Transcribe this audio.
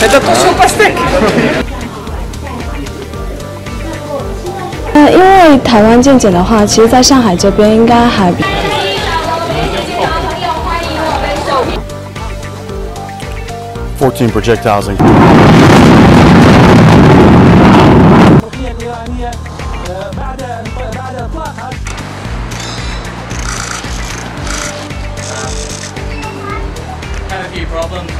Faites attention aux pastèques. 因为台湾健检的话，其实在上海这边应该还比。14 projectiles. Had a few problems.